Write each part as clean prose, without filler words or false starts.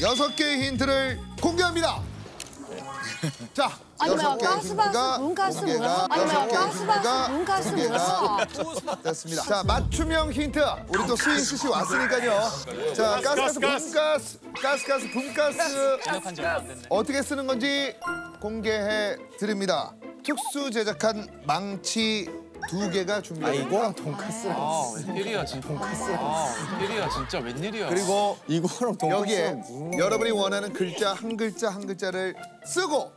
6개의 힌트를 공개합니다. 자, 아니면 가스바스 문가스 몰라? 아니면 가스바스 문가스 몰라? 됐습니다. 자, 맞춤형 힌트. 우리 또 스윙스 씨 왔으니까요. 자, 가스가스 분가스 어떻게 쓰는 건지 공개해 드립니다. 특수 제작한 망치 2개가 준비되어 있고 돈까스야 진짜 웬일이야. 그리고 이거랑 여기에 여러분이 원하는 글자 한 글자 한 글자를 쓰고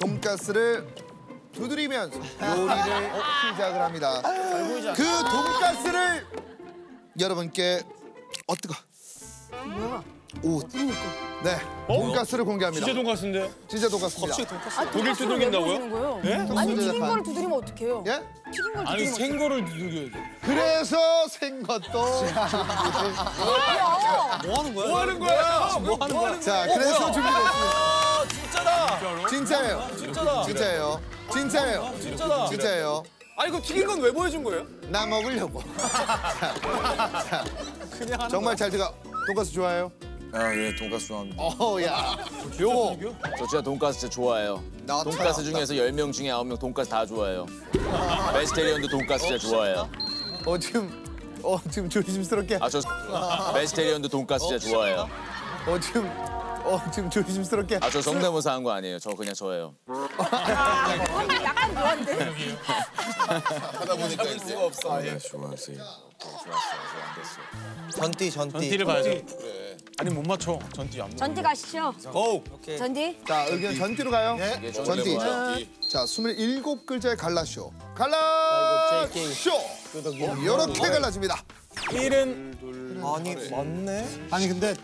돈까스를 두드리면서 요리를 시작을 합니다. 그 돈까스를 여러분께 어떡하 오, 네, 돈가스를 공개합니다. 진짜 돈가스인데요? 진짜 돈가스입니다. 아, 독일 두둥인다고요? 네? 아니, 튀긴 거를 두드리면 어떡해요? 예? 튀긴 거를 아니, 생 거를 두드려야 돼. 그래서 생 것도 뭐 하는 거야? 뭐 하는 거야? 자, 그래서 준비됐습니다. 진짜다. 진짜예요. 아니, 이거 튀긴 건 왜 보여준 거예요? 나 먹으려고. 그냥 정말 잘 들어가. 돈가스 좋아해요? 아, 예, 돈가스 좋아합니다. 어야, 요거. 저 진짜 돈가스 진짜 좋아해요. 돈가스 중에서 10명 중에 9명 돈가스 다 좋아해요. 베지테리언도 돈가스 진짜 좋아해요. 지금 조심스럽게. 베지테리언도 돈가스 진짜 좋아해요. 지금 조심스럽게. 아, 저 성대모사 한 거 아니에요. 저 그냥 저예요. 약간 묘한데? 하다 보니까 할 수가 없어. 아, 예, 좋았어요. 전띠를 봐야죠. 아니 못 맞춰. 전띠 가시죠. 고! 오케이. 전띠. 자, 의견 전띠로 가요. 네. 전띠. 자, 27글자의 갈라쇼. 갈라쇼! 이렇게 갈라집니다. 1은 아니, 맞네. 아니 근데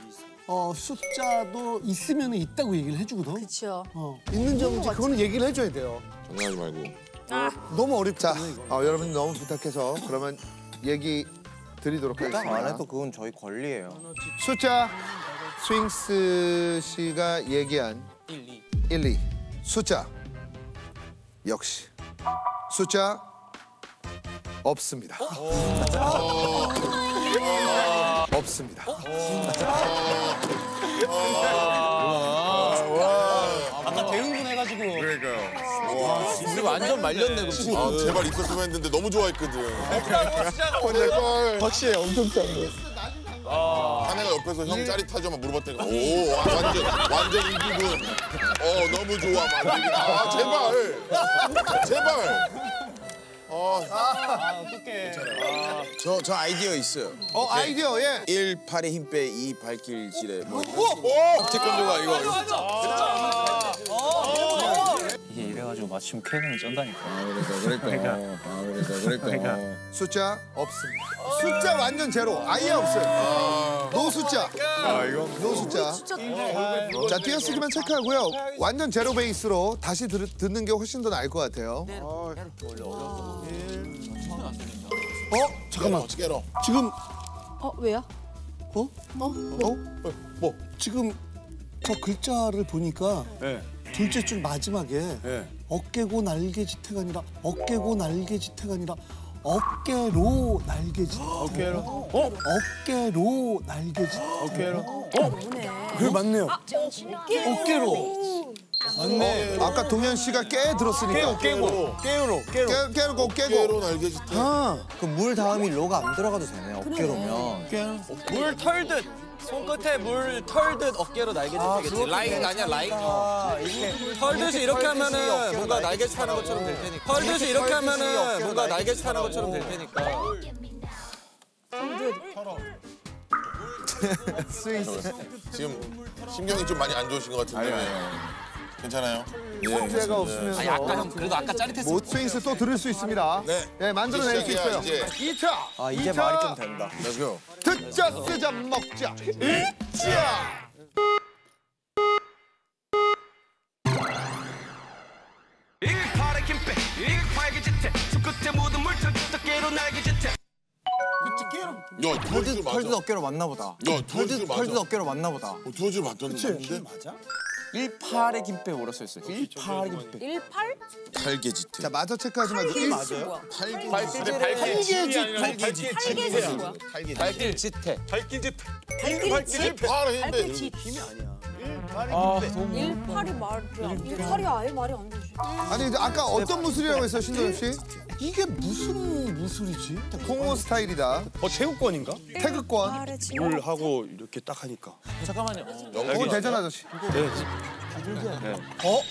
숫자도 있으면 있다고 얘기를 해주거든. 그렇죠. 있는지 없는지 그거는 얘기를 해줘야 돼요. 장난하지 말고. 너무 어렵다. 여러분 너무 부탁해서 그러면 얘기 드리도록 하겠습니다. 안 해도 그건 저희 권리예요. 숫자 스윙스 씨가 얘기한 1, 2. 숫자 역시 숫자 없습니다. 없습니다. 아까 대응분해가지고. 그러니까요. 우리 완전 말렸네. 그 제발 있었으면 했는데 너무 좋아했거든. 확실히 엄청 짠데. 하네가 옆에서 형 짜릿하죠? 막 물어봤더니 오, 완전 이기군. 너무 좋아. 아, 제발. 어떡해. 저 아이디어 있어요. 아이디어, 예. 1, 팔에 힘 빼, 2, 발길 지레. 오! 태권도가 이거. 이래가지고 맞춤 캐는 쩐다니까. 그러니까. 숫자 없습니다. 숫자 완전 제로. 아예 없어요. 노 숫자. 노 숫자. 자, 띄어쓰기만 체크하고요. 완전 제로 베이스로 다시 듣는 게 훨씬 더 나을 것 같아요. 잠깐만. 지금. 왜요? 지금 저 글자를 보니까. 둘째 줄 마지막에 어깨고 날개짓해가 아니라 어깨로 날개짓. 어깨로 날개짓. 그래 맞네요. 어깨로. 맞네. 아까 동현 씨가 깨 들었으니까. 깨로 날개짓. 그 물 다음이 로가 안 들어가도 되네요. 어깨로면. 물 털듯. 손끝에 물 털듯 어깨로 날개짓 되겠지. 라인 아니야, 라인. 털듯이 이렇게 하면은 뭔가 날개짓 하는 것처럼 될 테니까. 털듯이 이렇게 하면은 뭔가 날개짓 하는 것처럼 될 테니까. 스윙스. 지금 신경이 좀 많이 안 좋으신 것 같은데. 괜찮아요? 문제가 없으면서. 아니, 아까 형 그래도 아까 짜릿했어. 못 스윙스 또 들을 수 있습니다. 네, 만들어낼 수 있어요. 2차. 아, 이제 말이 좀 된다. 그래서 듣자, 쓰자, 먹자. 으쌰! 털듯 어깨로 맞나 보다. 털듯 어깨로 맞나 보다. 두 줄 맞던데? 맞아? 18에 김빼 오라 써있어요. 18에 김빼. 18? 활개짓. 자, 마저 체크하지 말고. 1 맞아요? 활개짓. 활개짓. 활개짓. 힘이 아니야. 18이 아예 말이 안 되지. 아니, 아까 어떤 무술이라고 했어요, 신동엽 씨? 이게 무슨 무술이지? 공호 스타일이다. 체육권인가? 태극권. 물 하고 이렇게 딱 하니까. 잠깐만요. 어, 대전 아저씨. 네. 어?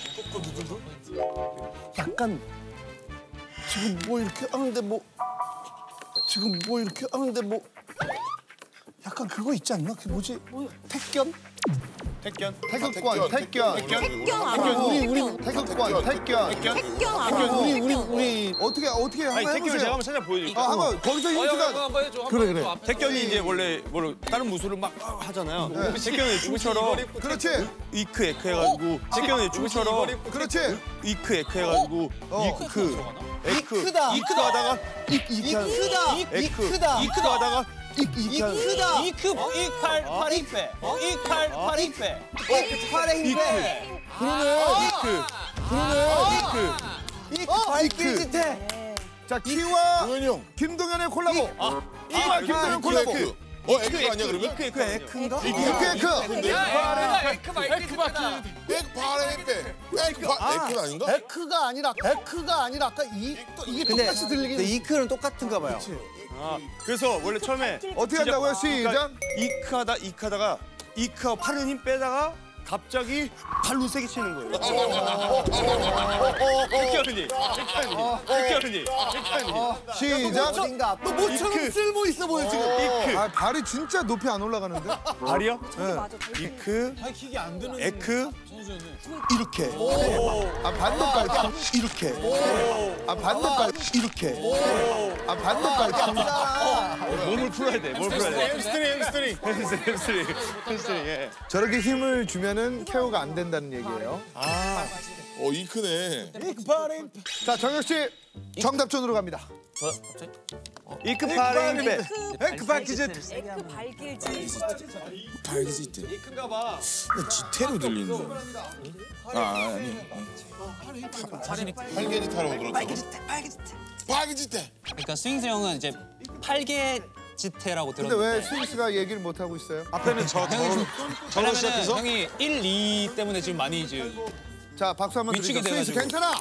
약간 지금 뭐 이렇게 하는데 뭐 지금 뭐 이렇게 하는데 뭐 약간 그거 있지 않나? 그게 뭐지? 택견? 택견? 태극권, 택견. 택견 안 우리 태극권, 택견. 택견 안 우리 어떻게 한번 해보세요. 택견을 제가 한번 찾아 보여드릴게요. 아, 한번 거기서 힌트가. 그래. 택견이 이제 원래 뭐 다른 무술을 막 하잖아요. 택견은 중처럼. 그렇지. 위크 에크 해가지고. 택견은 중처럼. 그렇지. 위크 에크 해가지고. 이크다 하다가. 이크 팔에 힘빼. 그러네. 자, 키와 김동현의 콜라보. 키와 김동현 콜라보. 에크 아니야 그러면? 에크가 아니라 아까 이게 똑같이 들리긴. 이크는 똑같은가 봐요. 아, 그래서 원래 처음에 어떻게 한다고요? 시작! 이크하다가 이크하고 팔은 힘 빼다가 갑자기 발로 세게 치는 거예요. 택견이. 시작! 너 모처럼 쓸모 있어 보여 지금. 이크. 아, 발이 진짜 높이 안 올라가는데? 발이요? 네. 이크. 에크. 이렇게. 아, 반동까지. 이렇게. 아, 반동까지. 이렇게. 아, 반동까지. 몸을 풀어야 돼. 햄스트링. 저렇게 힘을 주면 케어가 안 된다는 얘기예요. 아, 이크네. 이크파림. 자, 정혁 씨 정답전으로 갑니다. 이크파림. 에크발기짓. 이크인가 봐. 지태로 들리는데. 아, 아니. 활개짓하라고 들었어. 활개짓. 그러니까 스윙스 형은 이제 활개 지태라고 들었는데. 근데 왜 스윙스가 얘기를 못 하고 있어요? 앞에는 저로 시작해서 형이 1, 2 때문에 지금 많이 지금. 자, 박수 한번 드리죠. 스윙스 괜찮아요.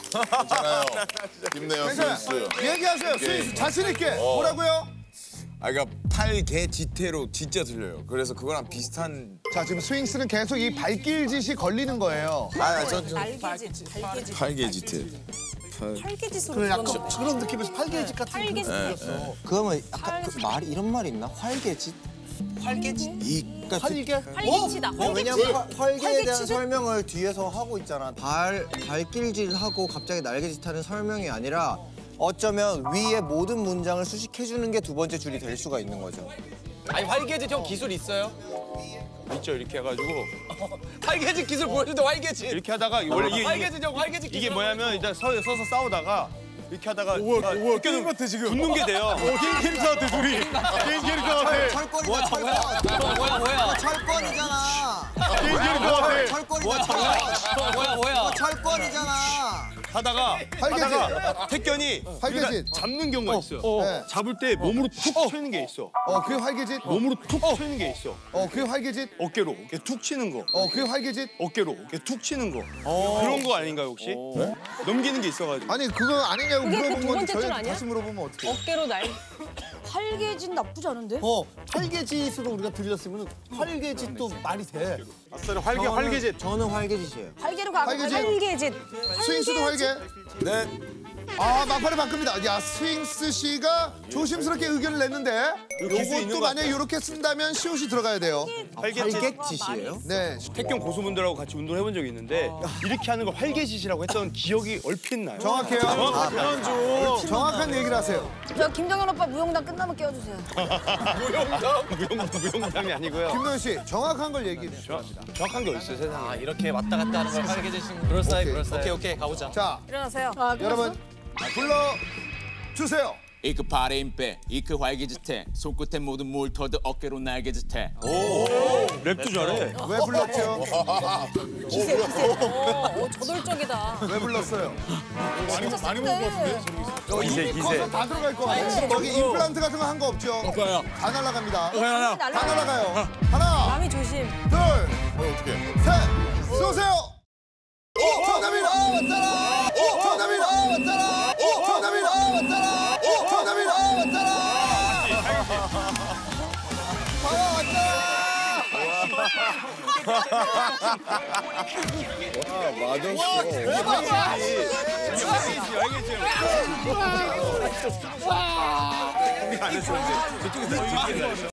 힘내요, 스윙스. 얘기하세요, 스윙스. 자신 있게. 뭐라고요? 아, 그러니까 팔개 지태로 진짜 들려요. 그래서 그거랑 비슷한. 자, 지금 스윙스는 계속 이 발길짓이 걸리는 거예요. 아, 저 발개지태. 활개짓으로 그래, 약간 그런 느낌에서 활개짓 같은 느낌이었어. 그러면 약간 그 말이 이런 말이 있나? 활개짓? 활개치다. 왜냐면 활개에 대한 설명을 뒤에서 하고 있잖아. 발길질하고 갑자기 날개짓하는 설명이 아니라 어쩌면 위의 모든 문장을 수식해주는 게 두 번째 줄이 될 수가 있는 거죠. 아니, 활개짓 형 기술 있어요? 있죠. 이렇게 해가지고 활개짓 기술 보여준다. 활개짓 이렇게 하다가 원래 이게 뭐냐면 일단 서서 싸우다가 이렇게 하다가 우와 게임 같아 지금. 붙는 게 돼요. 게임 캐릭터 같아 둘이. 게임 캐릭터 같아. 철권이잖아. 철권이잖아. 게임 캐릭터 같아. 철권이잖아. 하다가 택견이 잡는 경우가 있어. 잡을 때 몸으로 툭 치는 게 있어. 그게 활개짓. 몸으로 툭 치는 게 있어. 그게 활개짓. 어깨로 툭 치는 거. 그게 활개짓. 어깨로 툭 치는 거. 그런 거 아닌가요 혹시? 넘기는 게 있어가지고. 아니 그거 아니냐고 물어본 건데 저희 다시 물어보면 어떡해. 어깨로 날. 활개짓 나쁘지 않은데? 활개짓으로 우리가 들렸으면 활개짓도 말이 돼. 아싸리 활개짓. 저는 활개짓이에요. 활개로 가고 활개짓. 스윙스도 활개. 네. 아, 막판에 바꿉니다. 야, 스윙스 씨가 조심스럽게 의견을 냈는데 요것도 만약에 요렇게 쓴다면 시옷이 들어가야 돼요. 활개짓이에요? 네. 택견 고수분들하고 같이 운동해본 적이 있는데 이렇게 하는 걸 활개짓이라고 했던 기억이 얼핏 나요. 정확해요. 정확한 얘기를 하세요. 저 김동현 오빠 무용담 끝나면 깨워주세요. 무용담이 아니고요. 김동현 씨, 정확한 걸 얘기해 주세요. 정확한 게 어딨어요, 세상에. 아, 이렇게 왔다 갔다 하는 걸 활개짓인 거. 그럴싸해. 오케이, 가보자. 자, 일어나세요. 여러분. 불러주세요. 이크 발에 힘빼 이크 활개짓해 손끝에 모든 물 터득 어깨로 날개짓해. 오, 랩도 잘해. 왜 불렀죠? 기세 기세. 오, 저돌적이다. 왜 불렀어요? 많이 먹은 것 같은데? 기세 기세. 다 들어갈 거 같아요. 거기 임플란트 같은 거 한 거 없죠? 없어요. 다 날아갑니다. 다 날아가요. 하나. 남이 조심. 둘. 어떻게? 셋. 쏘세요. 오, 정답이다. 맞잖아. 오, 정답이다. 맞잖아. 오, 정답이다. 맞잖아. 오, 정답이다. 맞잖아. 바로 왔잖아. 와, 마동씨. 대박이야. 여기지. 와. 저쪽에서